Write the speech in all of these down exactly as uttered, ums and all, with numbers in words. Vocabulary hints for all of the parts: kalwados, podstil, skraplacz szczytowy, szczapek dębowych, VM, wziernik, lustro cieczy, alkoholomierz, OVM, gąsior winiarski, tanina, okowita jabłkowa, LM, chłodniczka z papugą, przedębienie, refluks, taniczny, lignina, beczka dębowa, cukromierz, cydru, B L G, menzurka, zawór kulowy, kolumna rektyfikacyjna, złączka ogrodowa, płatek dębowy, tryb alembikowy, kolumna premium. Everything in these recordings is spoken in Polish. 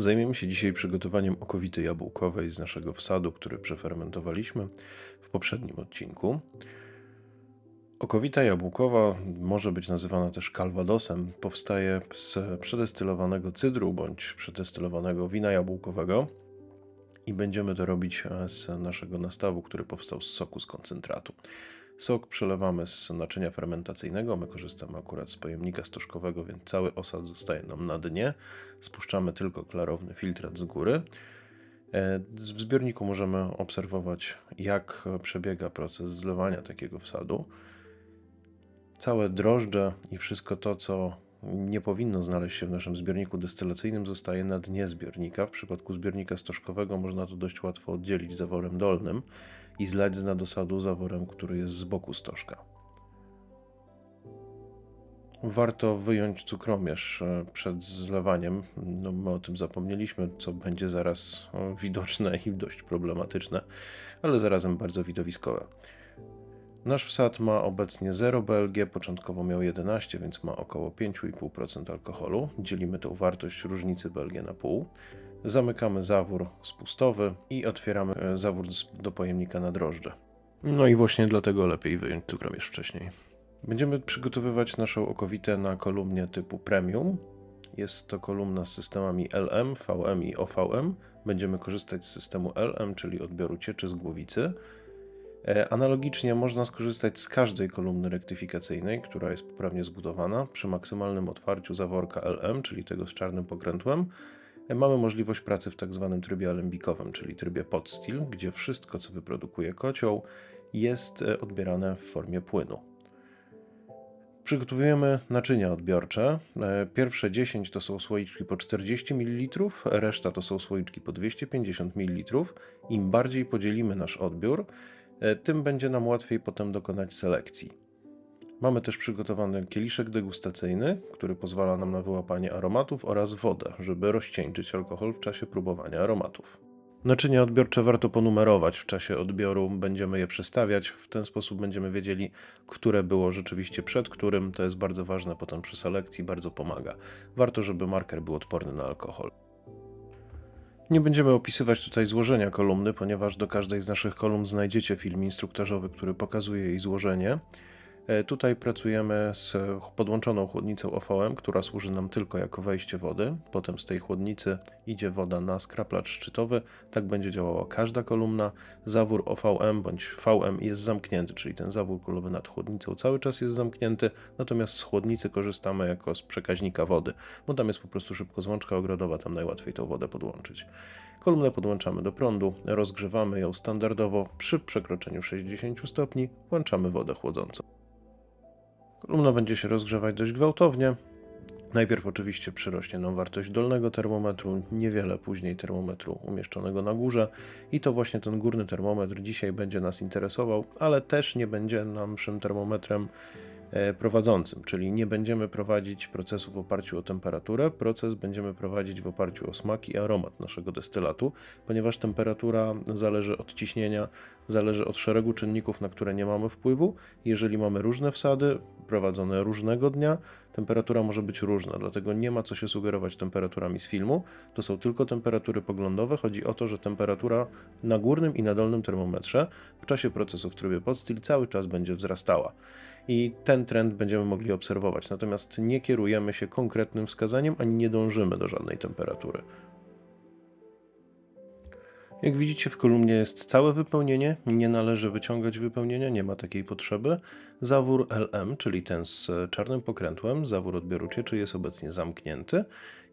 Zajmiemy się dzisiaj przygotowaniem okowity jabłkowej z naszego wsadu, który przefermentowaliśmy w poprzednim odcinku. Okowita jabłkowa może być nazywana też kalwadosem. Powstaje z przedestylowanego cydru bądź przedestylowanego wina jabłkowego i będziemy to robić z naszego nastawu, który powstał z soku z koncentratu. Sok przelewamy z naczynia fermentacyjnego, my korzystamy akurat z pojemnika stożkowego, więc cały osad zostaje nam na dnie. Spuszczamy tylko klarowny filtrat z góry. W zbiorniku możemy obserwować, jak przebiega proces zlewania takiego wsadu. Całe drożdże i wszystko to, co nie powinno znaleźć się w naszym zbiorniku destylacyjnym, zostaje na dnie zbiornika. W przypadku zbiornika stożkowego można to dość łatwo oddzielić zaworem dolnym i zlać z nadosadu zaworem, który jest z boku stożka. Warto wyjąć cukromierz przed zlewaniem. No, my o tym zapomnieliśmy, co będzie zaraz widoczne i dość problematyczne, ale zarazem bardzo widowiskowe. Nasz wsad ma obecnie zero B L G, początkowo miał jedenaście, więc ma około pięć i pół procent alkoholu. Dzielimy tą wartość różnicy B L G na pół. Zamykamy zawór spustowy i otwieramy zawór do pojemnika na drożdże. No i właśnie dlatego lepiej wyjąć cukromierz wcześniej. Będziemy przygotowywać naszą okowitę na kolumnie typu premium. Jest to kolumna z systemami L M, V M i O V M. Będziemy korzystać z systemu L M, czyli odbioru cieczy z głowicy. Analogicznie można skorzystać z każdej kolumny rektyfikacyjnej, która jest poprawnie zbudowana. Przy maksymalnym otwarciu zaworka L M, czyli tego z czarnym pokrętłem, mamy możliwość pracy w tak zwanym trybie alembikowym, czyli trybie podstil, gdzie wszystko, co wyprodukuje kocioł, jest odbierane w formie płynu. Przygotowujemy naczynia odbiorcze. Pierwsze dziesięć to są słoiczki po czterdzieści mililitrów, reszta to są słoiczki po dwieście pięćdziesiąt mililitrów. Im bardziej podzielimy nasz odbiór, tym będzie nam łatwiej potem dokonać selekcji. Mamy też przygotowany kieliszek degustacyjny, który pozwala nam na wyłapanie aromatów oraz wodę, żeby rozcieńczyć alkohol w czasie próbowania aromatów. Naczynia odbiorcze warto ponumerować w czasie odbioru, będziemy je przestawiać, w ten sposób będziemy wiedzieli, które było rzeczywiście przed którym, to jest bardzo ważne potem przy selekcji, bardzo pomaga. Warto, żeby marker był odporny na alkohol. Nie będziemy opisywać tutaj złożenia kolumny, ponieważ do każdej z naszych kolumn znajdziecie film instruktażowy, który pokazuje jej złożenie. Tutaj pracujemy z podłączoną chłodnicą O V M, która służy nam tylko jako wejście wody. Potem z tej chłodnicy idzie woda na skraplacz szczytowy. Tak będzie działała każda kolumna. Zawór O V M bądź V M jest zamknięty, czyli ten zawór kulowy nad chłodnicą cały czas jest zamknięty, natomiast z chłodnicy korzystamy jako z przekaźnika wody, bo tam jest po prostu szybko złączka ogrodowa, tam najłatwiej tą wodę podłączyć. Kolumnę podłączamy do prądu, rozgrzewamy ją standardowo. Przy przekroczeniu sześćdziesięciu stopni włączamy wodę chłodzącą. Kolumna będzie się rozgrzewać dość gwałtownie. Najpierw oczywiście przyrośnie nam wartość dolnego termometru, niewiele później termometru umieszczonego na górze i to właśnie ten górny termometr dzisiaj będzie nas interesował, ale też nie będzie naszym termometrem prowadzącym, czyli nie będziemy prowadzić procesu w oparciu o temperaturę, proces będziemy prowadzić w oparciu o smak i aromat naszego destylatu, ponieważ temperatura zależy od ciśnienia, zależy od szeregu czynników, na które nie mamy wpływu. Jeżeli mamy różne wsady prowadzone różnego dnia, temperatura może być różna, dlatego nie ma co się sugerować temperaturami z filmu, to są tylko temperatury poglądowe, chodzi o to, że temperatura na górnym i na dolnym termometrze w czasie procesu w trybie podstil cały czas będzie wzrastała. I ten trend będziemy mogli obserwować, natomiast nie kierujemy się konkretnym wskazaniem, ani nie dążymy do żadnej temperatury. Jak widzicie, w kolumnie jest całe wypełnienie, nie należy wyciągać wypełnienia, nie ma takiej potrzeby. Zawór L M, czyli ten z czarnym pokrętłem, zawór odbioru cieczy jest obecnie zamknięty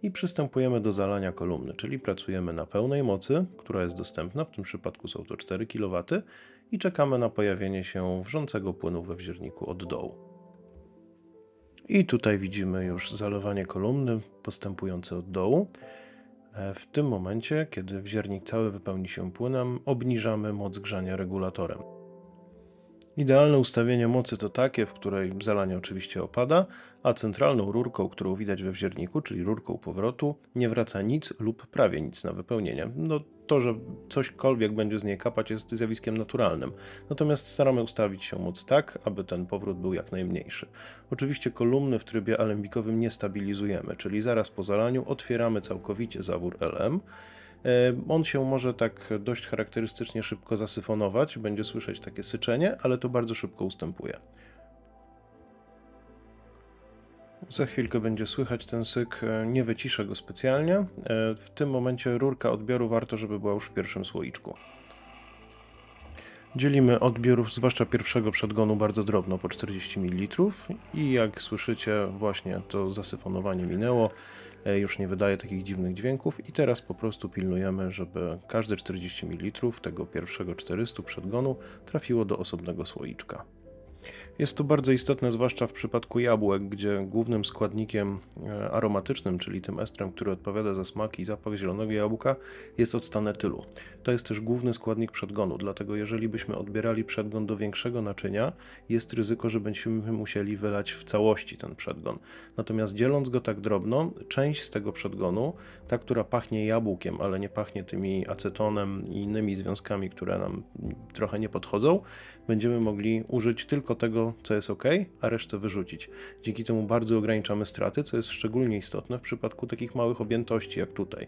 i przystępujemy do zalania kolumny, czyli pracujemy na pełnej mocy, która jest dostępna, w tym przypadku są to cztery kilowatowe i czekamy na pojawienie się wrzącego płynu we wzierniku od dołu. I tutaj widzimy już zalewanie kolumny postępujące od dołu. W tym momencie, kiedy wziernik cały wypełni się płynem, obniżamy moc grzania regulatorem. Idealne ustawienie mocy to takie, w której zalanie oczywiście opada, a centralną rurką, którą widać we wzierniku, czyli rurką powrotu, nie wraca nic lub prawie nic na wypełnienie. No, to, że cośkolwiek będzie z niej kapać, jest zjawiskiem naturalnym, natomiast staramy ustawić się moc tak, aby ten powrót był jak najmniejszy. Oczywiście kolumny w trybie alembikowym nie stabilizujemy, czyli zaraz po zalaniu otwieramy całkowicie zawór L M. On się może tak dość charakterystycznie szybko zasyfonować, będzie słyszeć takie syczenie, ale to bardzo szybko ustępuje. Za chwilkę będzie słychać ten syk, nie wyciszę go specjalnie. W tym momencie rurka odbioru warto, żeby była już w pierwszym słoiczku. Dzielimy odbiór, zwłaszcza pierwszego przedgonu, bardzo drobno, po czterdzieści mililitrów i jak słyszycie, właśnie to zasyfonowanie minęło. Już nie wydaje takich dziwnych dźwięków i teraz po prostu pilnujemy, żeby każde czterdzieści mililitrów tego pierwszego czterystu przedgonu trafiło do osobnego słoiczka. Jest to bardzo istotne, zwłaszcza w przypadku jabłek, gdzie głównym składnikiem aromatycznym, czyli tym estrem, który odpowiada za smak i zapach zielonego jabłka, jest octan etylu. To jest też główny składnik przedgonu, dlatego jeżeli byśmy odbierali przedgon do większego naczynia, jest ryzyko, że będziemy musieli wylać w całości ten przedgon. Natomiast dzieląc go tak drobno, część z tego przedgonu, ta, która pachnie jabłkiem, ale nie pachnie tymi acetonem i innymi związkami, które nam trochę nie podchodzą, będziemy mogli użyć tylko tego, co jest ok, a resztę wyrzucić. Dzięki temu bardzo ograniczamy straty, co jest szczególnie istotne w przypadku takich małych objętości jak tutaj.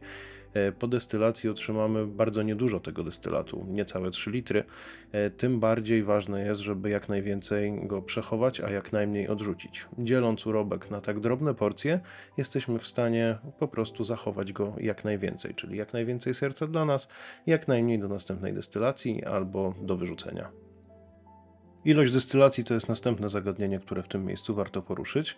Po destylacji otrzymamy bardzo niedużo tego destylatu, niecałe trzy litry. Tym bardziej ważne jest, żeby jak najwięcej go przechować, a jak najmniej odrzucić. Dzieląc urobek na tak drobne porcje, jesteśmy w stanie po prostu zachować go jak najwięcej, czyli jak najwięcej serca dla nas, jak najmniej do następnej destylacji albo do wyrzucenia. Ilość destylacji to jest następne zagadnienie, które w tym miejscu warto poruszyć.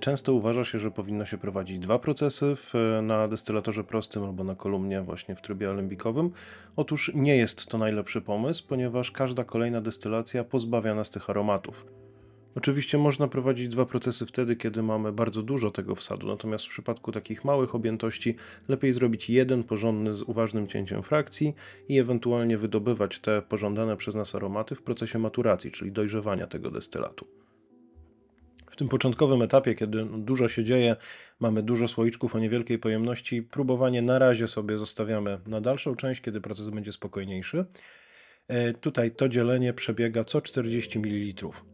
Często uważa się, że powinno się prowadzić dwa procesy w, na destylatorze prostym albo na kolumnie właśnie w trybie alembikowym. Otóż nie jest to najlepszy pomysł, ponieważ każda kolejna destylacja pozbawia nas tych aromatów. Oczywiście można prowadzić dwa procesy wtedy, kiedy mamy bardzo dużo tego wsadu, natomiast w przypadku takich małych objętości lepiej zrobić jeden porządny z uważnym cięciem frakcji i ewentualnie wydobywać te pożądane przez nas aromaty w procesie maturacji, czyli dojrzewania tego destylatu. W tym początkowym etapie, kiedy dużo się dzieje, mamy dużo słoiczków o niewielkiej pojemności, próbowanie na razie sobie zostawiamy na dalszą część, kiedy proces będzie spokojniejszy. Tutaj to dzielenie przebiega co czterdzieści mililitrów.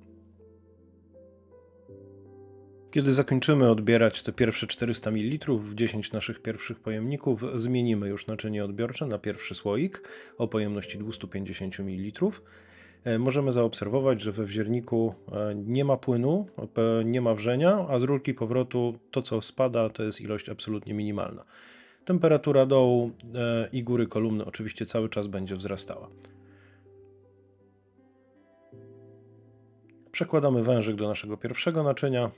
Kiedy zakończymy odbierać te pierwsze czterysta mililitrów w dziesięć naszych pierwszych pojemników, zmienimy już naczynie odbiorcze na pierwszy słoik o pojemności dwieście pięćdziesiąt mililitrów. Możemy zaobserwować, że we wzierniku nie ma płynu, nie ma wrzenia, a z rurki powrotu to, co spada, to jest ilość absolutnie minimalna. Temperatura dołu i góry kolumny oczywiście cały czas będzie wzrastała. Przekładamy wężyk do naszego pierwszego naczynia.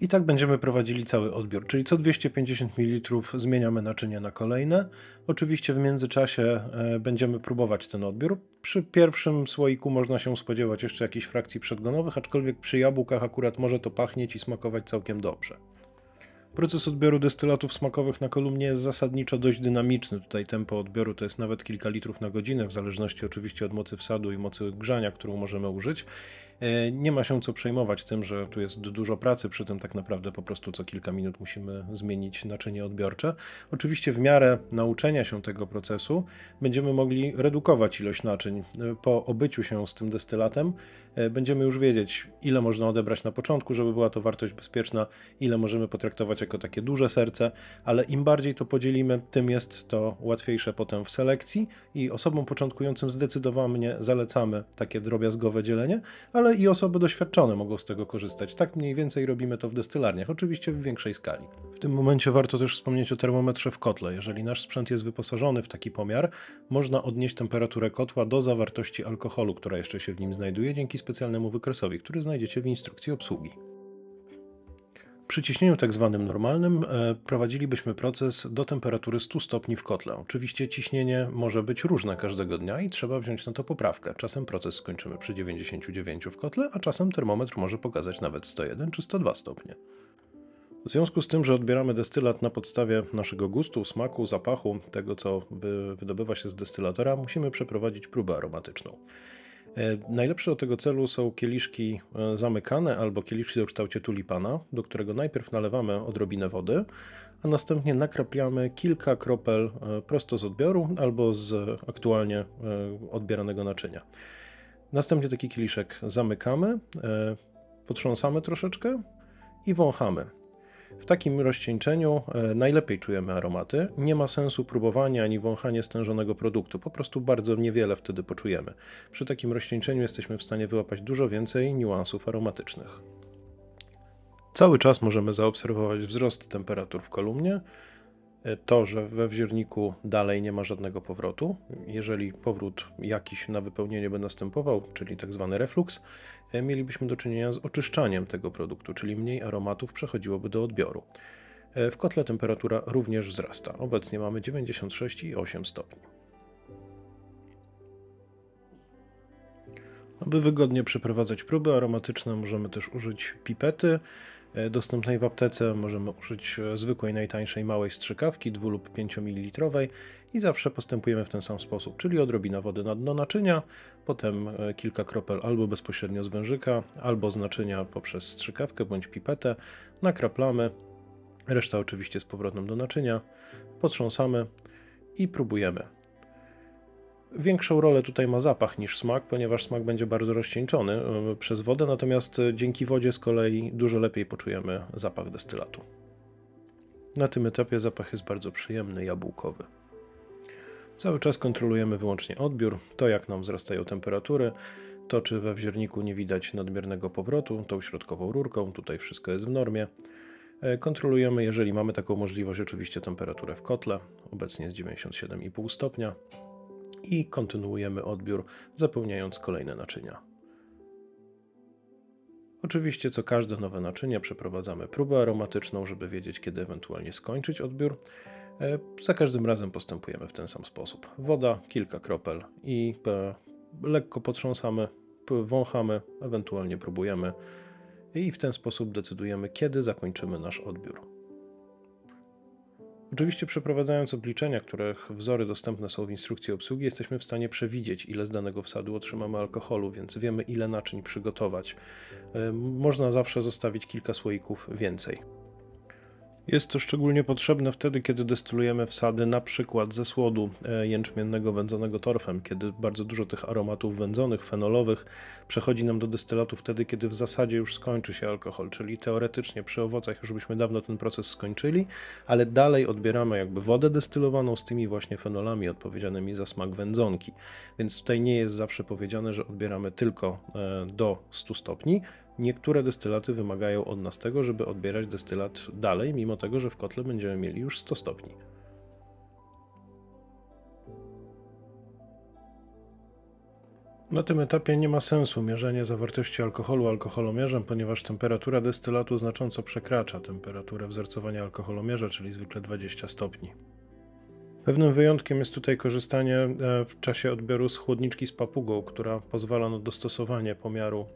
I tak będziemy prowadzili cały odbiór, czyli co dwieście pięćdziesiąt mililitrów zmieniamy naczynie na kolejne. Oczywiście w międzyczasie będziemy próbować ten odbiór. Przy pierwszym słoiku można się spodziewać jeszcze jakichś frakcji przedgonowych, aczkolwiek przy jabłkach akurat może to pachnieć i smakować całkiem dobrze. Proces odbioru destylatów smakowych na kolumnie jest zasadniczo dość dynamiczny. Tutaj tempo odbioru to jest nawet kilka litrów na godzinę, w zależności oczywiście od mocy wsadu i mocy grzania, którą możemy użyć. Nie ma się co przejmować tym, że tu jest dużo pracy, przy tym tak naprawdę po prostu co kilka minut musimy zmienić naczynie odbiorcze. Oczywiście w miarę nauczenia się tego procesu będziemy mogli redukować ilość naczyń. Po obyciu się z tym destylatem będziemy już wiedzieć, ile można odebrać na początku, żeby była to wartość bezpieczna, ile możemy potraktować jako takie duże serce, ale im bardziej to podzielimy, tym jest to łatwiejsze potem w selekcji i osobom początkującym zdecydowanie zalecamy takie drobiazgowe dzielenie, ale i osoby doświadczone mogą z tego korzystać. Tak mniej więcej robimy to w destylarniach, oczywiście w większej skali. W tym momencie warto też wspomnieć o termometrze w kotle. Jeżeli nasz sprzęt jest wyposażony w taki pomiar, można odnieść temperaturę kotła do zawartości alkoholu, która jeszcze się w nim znajduje, dzięki specjalnemu wykresowi, który znajdziecie w instrukcji obsługi. Przy ciśnieniu tak zwanym normalnym prowadzilibyśmy proces do temperatury stu stopni w kotle. Oczywiście ciśnienie może być różne każdego dnia i trzeba wziąć na to poprawkę. Czasem proces skończymy przy dziewięćdziesięciu dziewięciu w kotle, a czasem termometr może pokazać nawet sto jeden czy sto dwa stopnie. W związku z tym, że odbieramy destylat na podstawie naszego gustu, smaku, zapachu, tego co wydobywa się z destylatora, musimy przeprowadzić próbę aromatyczną. Najlepsze do tego celu są kieliszki zamykane albo kieliszki o kształcie tulipana, do którego najpierw nalewamy odrobinę wody, a następnie nakrapiamy kilka kropel prosto z odbioru albo z aktualnie odbieranego naczynia. Następnie taki kieliszek zamykamy, potrząsamy troszeczkę i wąchamy. W takim rozcieńczeniu najlepiej czujemy aromaty. Nie ma sensu próbowanie ani wąchanie stężonego produktu. Po prostu bardzo niewiele wtedy poczujemy. Przy takim rozcieńczeniu jesteśmy w stanie wyłapać dużo więcej niuansów aromatycznych. Cały czas możemy zaobserwować wzrost temperatur w kolumnie. To, że we wzierniku dalej nie ma żadnego powrotu. Jeżeli powrót jakiś na wypełnienie by następował, czyli tak zwany refluks, mielibyśmy do czynienia z oczyszczaniem tego produktu, czyli mniej aromatów przechodziłoby do odbioru. W kotle temperatura również wzrasta. Obecnie mamy dziewięćdziesiąt sześć przecinek osiem stopni. Aby wygodnie przeprowadzać próby aromatyczne, możemy też użyć pipety dostępnej w aptece, możemy użyć zwykłej, najtańszej małej strzykawki dwu lub pięciomililitrowej i zawsze postępujemy w ten sam sposób, czyli odrobina wody na dno naczynia, potem kilka kropel albo bezpośrednio z wężyka, albo z naczynia poprzez strzykawkę bądź pipetę, nakraplamy, reszta oczywiście z powrotem do naczynia, potrząsamy i próbujemy. Większą rolę tutaj ma zapach niż smak, ponieważ smak będzie bardzo rozcieńczony przez wodę, natomiast dzięki wodzie z kolei dużo lepiej poczujemy zapach destylatu. Na tym etapie zapach jest bardzo przyjemny, jabłkowy. Cały czas kontrolujemy wyłącznie odbiór, to jak nam wzrastają temperatury, to czy we wzierniku nie widać nadmiernego powrotu, tą środkową rurką, tutaj wszystko jest w normie. Kontrolujemy, jeżeli mamy taką możliwość, oczywiście temperaturę w kotle, obecnie jest dziewięćdziesiąt siedem przecinek pięć stopnia. I kontynuujemy odbiór, zapełniając kolejne naczynia. Oczywiście co każde nowe naczynie przeprowadzamy próbę aromatyczną, żeby wiedzieć kiedy ewentualnie skończyć odbiór. Za każdym razem postępujemy w ten sam sposób. Woda, kilka kropel i lekko potrząsamy, wąchamy, ewentualnie próbujemy i w ten sposób decydujemy kiedy zakończymy nasz odbiór. Oczywiście przeprowadzając obliczenia, których wzory dostępne są w instrukcji obsługi, jesteśmy w stanie przewidzieć, ile z danego wsadu otrzymamy alkoholu, więc wiemy, ile naczyń przygotować. Można zawsze zostawić kilka słoików więcej. Jest to szczególnie potrzebne wtedy, kiedy destylujemy wsady na przykład ze słodu jęczmiennego wędzonego torfem, kiedy bardzo dużo tych aromatów wędzonych, fenolowych przechodzi nam do destylatu wtedy, kiedy w zasadzie już skończy się alkohol, czyli teoretycznie przy owocach już byśmy dawno ten proces skończyli, ale dalej odbieramy jakby wodę destylowaną z tymi właśnie fenolami odpowiedzialnymi za smak wędzonki, więc tutaj nie jest zawsze powiedziane, że odbieramy tylko do stu stopni. Niektóre destylaty wymagają od nas tego, żeby odbierać destylat dalej, mimo tego, że w kotle będziemy mieli już sto stopni. Na tym etapie nie ma sensu mierzenie zawartości alkoholu alkoholomierzem, ponieważ temperatura destylatu znacząco przekracza temperaturę wzorcowania alkoholomierza, czyli zwykle dwadzieścia stopni. Pewnym wyjątkiem jest tutaj korzystanie w czasie odbioru z chłodniczki z papugą, która pozwala na dostosowanie pomiaru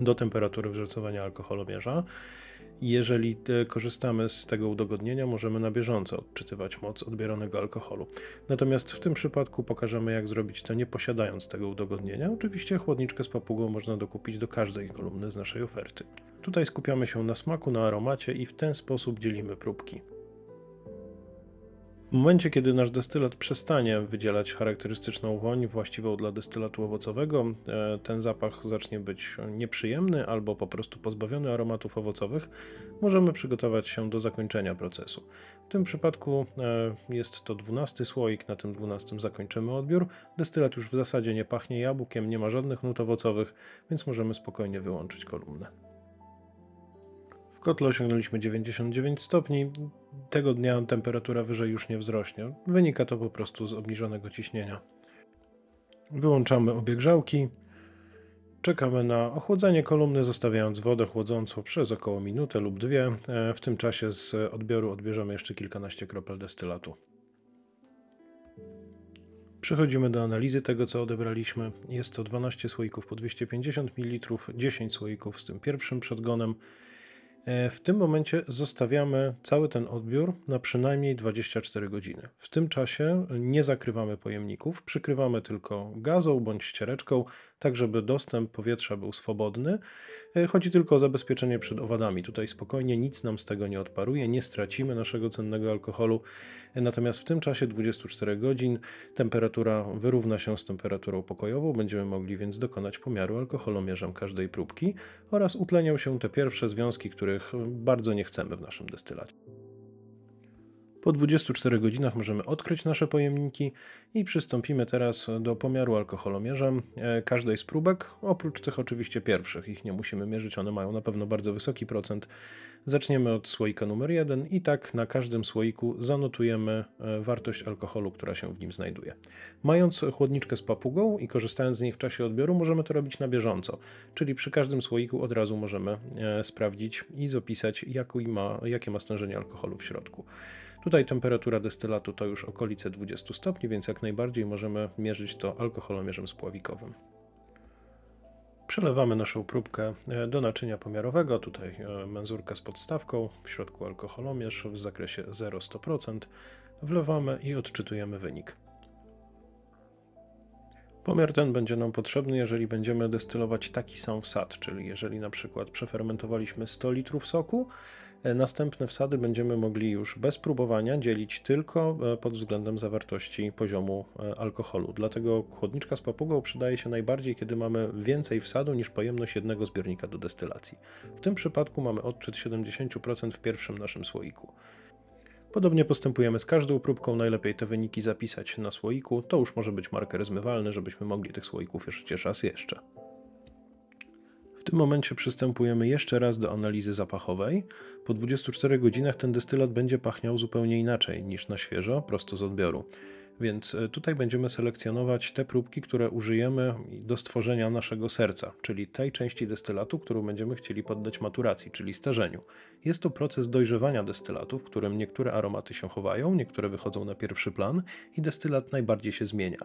do temperatury wzorcowania alkoholomierza. Jeżeli korzystamy z tego udogodnienia, możemy na bieżąco odczytywać moc odbieranego alkoholu. Natomiast w tym przypadku pokażemy, jak zrobić to nie posiadając tego udogodnienia. Oczywiście chłodniczkę z papugą można dokupić do każdej kolumny z naszej oferty. Tutaj skupiamy się na smaku, na aromacie i w ten sposób dzielimy próbki. W momencie, kiedy nasz destylat przestanie wydzielać charakterystyczną woń właściwą dla destylatu owocowego, ten zapach zacznie być nieprzyjemny albo po prostu pozbawiony aromatów owocowych, możemy przygotować się do zakończenia procesu. W tym przypadku jest to dwunasty słoik, na tym dwunastym zakończymy odbiór. Destylat już w zasadzie nie pachnie jabłkiem, nie ma żadnych nut owocowych, więc możemy spokojnie wyłączyć kolumnę. W kotle osiągnęliśmy dziewięćdziesiąt dziewięć stopni, tego dnia temperatura wyżej już nie wzrośnie. Wynika to po prostu z obniżonego ciśnienia. Wyłączamy obie grzałki, czekamy na ochłodzenie kolumny, zostawiając wodę chłodzącą przez około minutę lub dwie. W tym czasie z odbioru odbierzemy jeszcze kilkanaście kropel destylatu. Przechodzimy do analizy tego, co odebraliśmy. Jest to dwanaście słoików po dwieście pięćdziesiąt mililitrów, dziesięć słoików z tym pierwszym przedgonem. W tym momencie zostawiamy cały ten odbiór na przynajmniej dwadzieścia cztery godziny. W tym czasie nie zakrywamy pojemników, przykrywamy tylko gazą bądź ściereczką, tak żeby dostęp powietrza był swobodny. Chodzi tylko o zabezpieczenie przed owadami. Tutaj spokojnie, nic nam z tego nie odparuje, nie stracimy naszego cennego alkoholu. Natomiast w tym czasie dwudziestu czterech godzin temperatura wyrówna się z temperaturą pokojową. Będziemy mogli więc dokonać pomiaru alkoholomierzem każdej próbki oraz utlenią się te pierwsze związki, których bardzo nie chcemy w naszym destylacie. Po dwudziestu czterech godzinach możemy odkryć nasze pojemniki i przystąpimy teraz do pomiaru alkoholomierzem każdej z próbek, oprócz tych oczywiście pierwszych, ich nie musimy mierzyć, one mają na pewno bardzo wysoki procent. Zaczniemy od słoika numer jeden i tak na każdym słoiku zanotujemy wartość alkoholu, która się w nim znajduje. Mając chłodniczkę z papugą i korzystając z niej w czasie odbioru, możemy to robić na bieżąco, czyli przy każdym słoiku od razu możemy sprawdzić i zapisać, jakie ma, jakie ma stężenie alkoholu w środku. Tutaj temperatura destylatu to już okolice dwudziestu stopni, więc jak najbardziej możemy mierzyć to alkoholomierzem spławikowym. Przelewamy naszą próbkę do naczynia pomiarowego, tutaj menzurka z podstawką, w środku alkoholomierz w zakresie zero do stu procent, wlewamy i odczytujemy wynik. Pomiar ten będzie nam potrzebny, jeżeli będziemy destylować taki sam wsad, czyli jeżeli na przykład przefermentowaliśmy sto litrów soku, następne wsady będziemy mogli już bez próbowania dzielić tylko pod względem zawartości poziomu alkoholu. Dlatego chłodniczka z papugą przydaje się najbardziej, kiedy mamy więcej wsadu niż pojemność jednego zbiornika do destylacji. W tym przypadku mamy odczyt siedemdziesiąt procent w pierwszym naszym słoiku. Podobnie postępujemy z każdą próbką, najlepiej te wyniki zapisać na słoiku. To już może być marker zmywalny, żebyśmy mogli tych słoików jeszcze raz jeszcze. W tym momencie przystępujemy jeszcze raz do analizy zapachowej. Po dwudziestu czterech godzinach ten destylat będzie pachniał zupełnie inaczej niż na świeżo, prosto z odbioru. Więc tutaj będziemy selekcjonować te próbki, które użyjemy do stworzenia naszego serca, czyli tej części destylatu, którą będziemy chcieli poddać maturacji, czyli starzeniu. Jest to proces dojrzewania destylatu, w którym niektóre aromaty się chowają, niektóre wychodzą na pierwszy plan i destylat najbardziej się zmienia.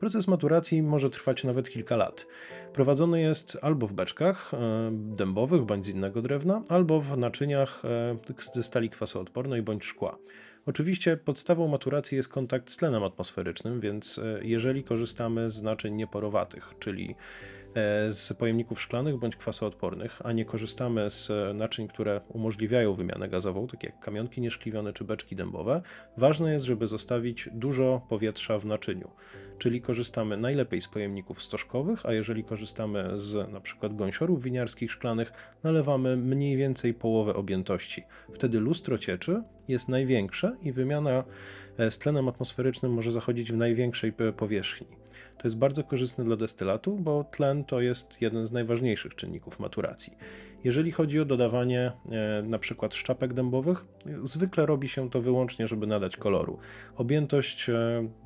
Proces maturacji może trwać nawet kilka lat. Prowadzony jest albo w beczkach dębowych bądź z innego drewna, albo w naczyniach ze stali kwasoodpornej bądź szkła. Oczywiście podstawą maturacji jest kontakt z tlenem atmosferycznym, więc jeżeli korzystamy z naczyń nieporowatych, czyli z pojemników szklanych bądź kwasoodpornych, a nie korzystamy z naczyń, które umożliwiają wymianę gazową, takie jak kamionki nieszkliwiane czy beczki dębowe, ważne jest, żeby zostawić dużo powietrza w naczyniu. Czyli korzystamy najlepiej z pojemników stożkowych, a jeżeli korzystamy z np. gąsiorów winiarskich szklanych, nalewamy mniej więcej połowę objętości. Wtedy lustro cieczy jest największe i wymiana z tlenem atmosferycznym może zachodzić w największej powierzchni. To jest bardzo korzystne dla destylatu, bo tlen to jest jeden z najważniejszych czynników maturacji. Jeżeli chodzi o dodawanie np. szczapek dębowych, zwykle robi się to wyłącznie, żeby nadać koloru. Objętość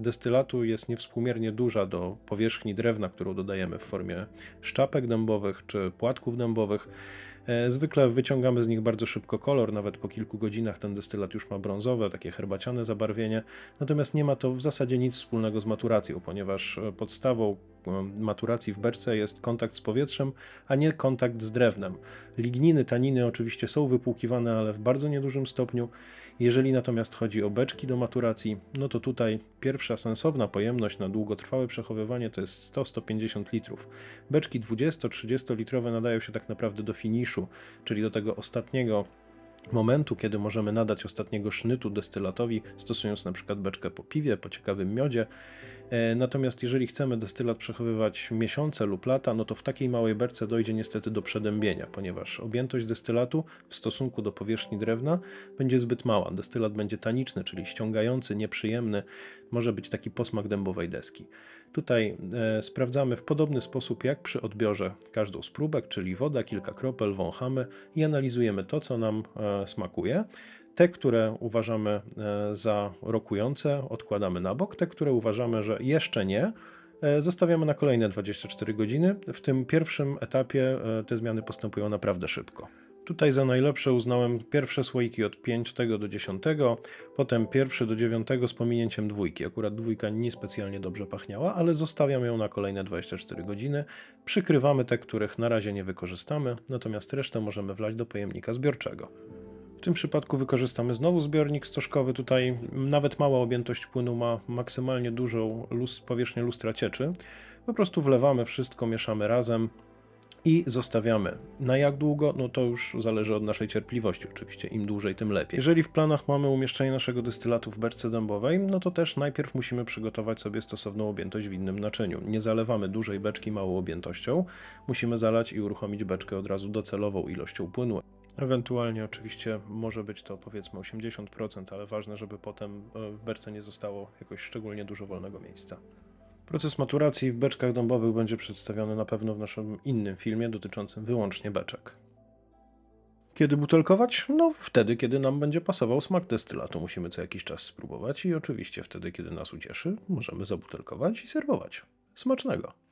destylatu jest niewspółmiernie duża do powierzchni drewna, którą dodajemy w formie szczapek dębowych czy płatków dębowych. Zwykle wyciągamy z nich bardzo szybko kolor, nawet po kilku godzinach ten destylat już ma brązowe, takie herbaciane zabarwienie, natomiast nie ma to w zasadzie nic wspólnego z maturacją, ponieważ podstawą maturacji w beczce jest kontakt z powietrzem, a nie kontakt z drewnem. Ligniny, taniny oczywiście są wypłukiwane, ale w bardzo niedużym stopniu. Jeżeli natomiast chodzi o beczki do maturacji, no to tutaj pierwsza sensowna pojemność na długotrwałe przechowywanie to jest sto do stu pięćdziesięciu litrów. Beczki dwudziesto-trzydziestolitrowe nadają się tak naprawdę do finiszu, czyli do tego ostatniego momentu, kiedy możemy nadać ostatniego sznytu destylatowi, stosując na przykład beczkę po piwie, po ciekawym miodzie. Natomiast jeżeli chcemy destylat przechowywać miesiące lub lata, no to w takiej małej beczce dojdzie niestety do przedębienia, ponieważ objętość destylatu w stosunku do powierzchni drewna będzie zbyt mała. Destylat będzie taniczny, czyli ściągający, nieprzyjemny, może być taki posmak dębowej deski. Tutaj e, sprawdzamy w podobny sposób jak przy odbiorze każdą z próbek, czyli woda, kilka kropel, wąchamy i analizujemy to, co nam e, smakuje. Te, które uważamy za rokujące, odkładamy na bok, te, które uważamy, że jeszcze nie, zostawiamy na kolejne dwadzieścia cztery godziny. W tym pierwszym etapie te zmiany postępują naprawdę szybko. Tutaj za najlepsze uznałem pierwsze słoiki od piątego do dziesiątego, potem pierwszy do dziewiątego z pominięciem dwójki. Akurat dwójka niespecjalnie dobrze pachniała, ale zostawiam ją na kolejne dwadzieścia cztery godziny. Przykrywamy te, których na razie nie wykorzystamy, natomiast resztę możemy wlać do pojemnika zbiorczego. W tym przypadku wykorzystamy znowu zbiornik stożkowy. Tutaj nawet mała objętość płynu ma maksymalnie dużą powierzchnię lustra cieczy. Po prostu wlewamy wszystko, mieszamy razem i zostawiamy. Na jak długo? No to już zależy od naszej cierpliwości oczywiście, im dłużej tym lepiej. Jeżeli w planach mamy umieszczenie naszego dystylatu w beczce dębowej, no to też najpierw musimy przygotować sobie stosowną objętość w innym naczyniu. Nie zalewamy dużej beczki małą objętością, musimy zalać i uruchomić beczkę od razu docelową ilością płynu. Ewentualnie oczywiście może być to powiedzmy osiemdziesiąt procent, ale ważne, żeby potem w beczce nie zostało jakoś szczególnie dużo wolnego miejsca. Proces maturacji w beczkach dębowych będzie przedstawiony na pewno w naszym innym filmie dotyczącym wyłącznie beczek. Kiedy butelkować? No wtedy, kiedy nam będzie pasował smak destylatu. Musimy co jakiś czas spróbować i oczywiście wtedy, kiedy nas ucieszy, możemy zabutelkować i serwować. Smacznego!